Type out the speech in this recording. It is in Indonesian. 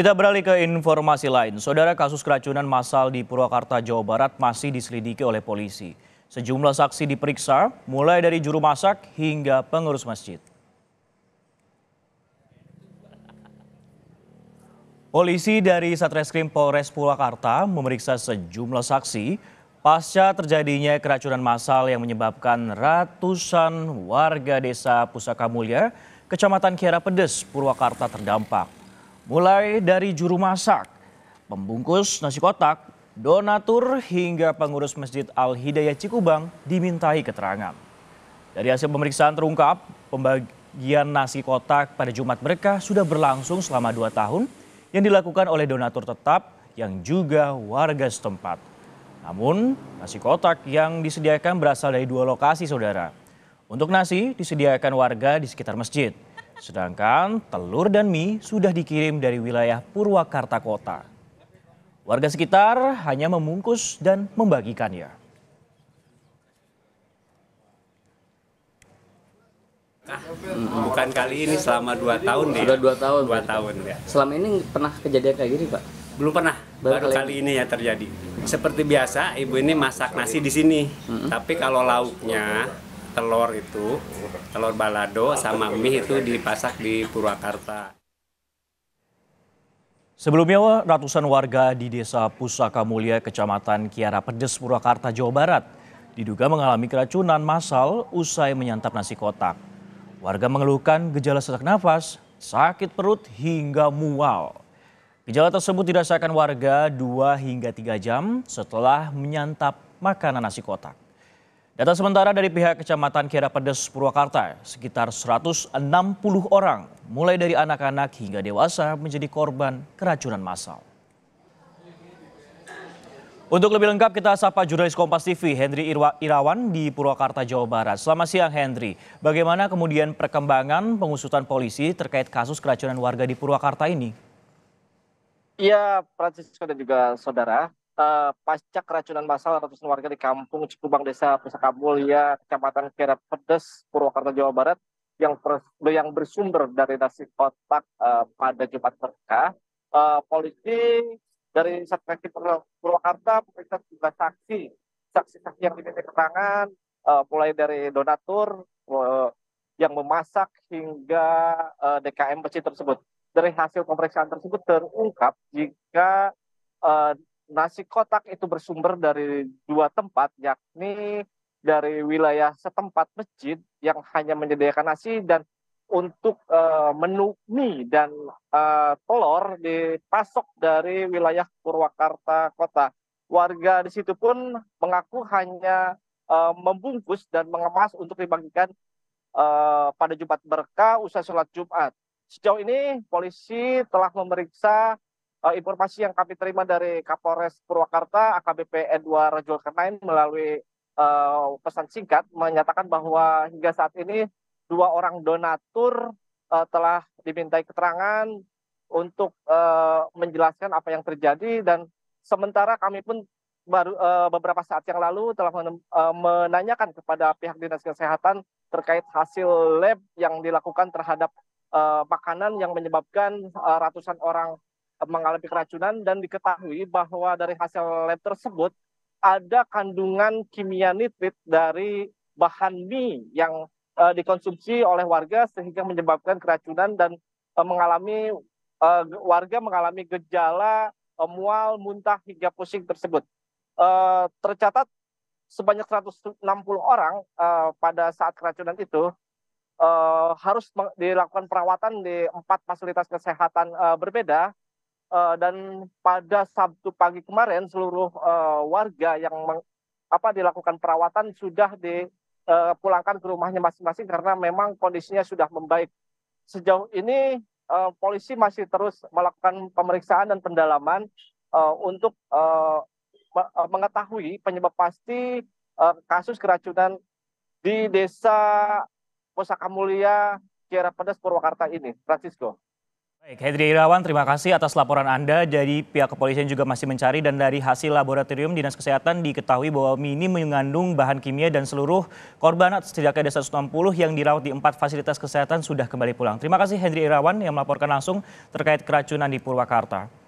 Kita beralih ke informasi lain. Saudara, kasus keracunan massal di Purwakarta, Jawa Barat masih diselidiki oleh polisi. Sejumlah saksi diperiksa, mulai dari juru masak hingga pengurus masjid. Polisi dari Satreskrim Polres Purwakarta memeriksa sejumlah saksi pasca terjadinya keracunan massal yang menyebabkan ratusan warga Desa Pusakamulya, Kecamatan Kiara Pedes, Purwakarta terdampak. Mulai dari juru masak, pembungkus nasi kotak, donatur hingga pengurus Masjid Al Hidayah Cikubang dimintai keterangan. Dari hasil pemeriksaan terungkap, pembagian nasi kotak pada Jumat Berkah sudah berlangsung selama 2 tahun. Yang dilakukan oleh donatur tetap yang juga warga setempat. Namun nasi kotak yang disediakan berasal dari 2 lokasi, saudara. Untuk nasi disediakan warga di sekitar masjid. Sedangkan telur dan mie sudah dikirim dari wilayah Purwakarta Kota. Warga sekitar hanya membungkus dan membagikannya. Bukan kali ini, selama 2 tahun deh. Sudah 2 tahun? 2 tahun ya. Selama ini pernah kejadian kayak gini, Pak? Belum pernah, baru kali ini ya terjadi. Seperti biasa, ibu ini masak nasi di sini. Tapi kalau lauknya, telur balado sama mie itu dipasak di Purwakarta. Sebelumnya, ratusan warga di Desa Pusakamulya, Kecamatan Kiara Pedes, Purwakarta, Jawa Barat, diduga mengalami keracunan massal usai menyantap nasi kotak. Warga mengeluhkan gejala sesak nafas, sakit perut hingga mual. Gejala tersebut dirasakan warga 2 hingga 3 jam setelah menyantap makanan nasi kotak. Data sementara dari pihak Kecamatan Kiara Pedes, Purwakarta, sekitar 160 orang, mulai dari anak-anak hingga dewasa menjadi korban keracunan massal. Untuk lebih lengkap kita sapa jurnalis Kompas TV Hendri Irawan di Purwakarta, Jawa Barat. Selamat siang Hendri, bagaimana kemudian perkembangan pengusutan polisi terkait kasus keracunan warga di Purwakarta ini? Iya, Francisco dan juga saudara, pasca keracunan massal ratusan warga di kampung Cikubang, Desa Pusakamulya, Kecamatan Kiara Pedes, Purwakarta, Jawa Barat yang bersumber dari nasi kotak pada Jumat Berkah, polisi dari Satreskrim Purwakarta memeriksa sejumlah saksi yang diminta keterangan, mulai dari donatur yang memasak hingga DKM masjid tersebut. Dari hasil pemeriksaan tersebut terungkap jika nasi kotak itu bersumber dari 2 tempat, yakni dari wilayah setempat masjid yang hanya menyediakan nasi, dan untuk menu mie dan telur dipasok dari wilayah Purwakarta Kota. Warga di situ pun mengaku hanya membungkus dan mengemas untuk dibagikan pada Jumat Berkah usai sholat Jumat. Sejauh ini polisi telah memeriksa informasi yang kami terima dari Kapolres Purwakarta, AKBP Edwar Rajul Kernain, melalui pesan singkat menyatakan bahwa hingga saat ini 2 orang donatur telah dimintai keterangan untuk menjelaskan apa yang terjadi, dan sementara kami pun baru beberapa saat yang lalu telah menanyakan kepada pihak Dinas Kesehatan terkait hasil lab yang dilakukan terhadap makanan yang menyebabkan ratusan orang mengalami keracunan, dan diketahui bahwa dari hasil lab tersebut ada kandungan kimia nitrit dari bahan mie yang dikonsumsi oleh warga sehingga menyebabkan keracunan, dan warga mengalami gejala mual, muntah hingga pusing tersebut. Tercatat sebanyak 160 orang pada saat keracunan itu harus dilakukan perawatan di 4 fasilitas kesehatan berbeda, dan pada Sabtu pagi kemarin seluruh warga yang dilakukan perawatan sudah dipulangkan ke rumahnya masing-masing karena memang kondisinya sudah membaik. Sejauh ini polisi masih terus melakukan pemeriksaan dan pendalaman untuk mengetahui penyebab pasti kasus keracunan di Desa Pusakamulya, Kiara Pedes, Purwakarta ini, Francisco. Baik, Hendri Irawan, terima kasih atas laporan Anda. Jadi pihak kepolisian juga masih mencari dan dari hasil laboratorium Dinas Kesehatan diketahui bahwa mini mengandung bahan kimia dan seluruh korban setidaknya ada 160 yang dirawat di 4 fasilitas kesehatan sudah kembali pulang. Terima kasih Hendri Irawan yang melaporkan langsung terkait keracunan di Purwakarta.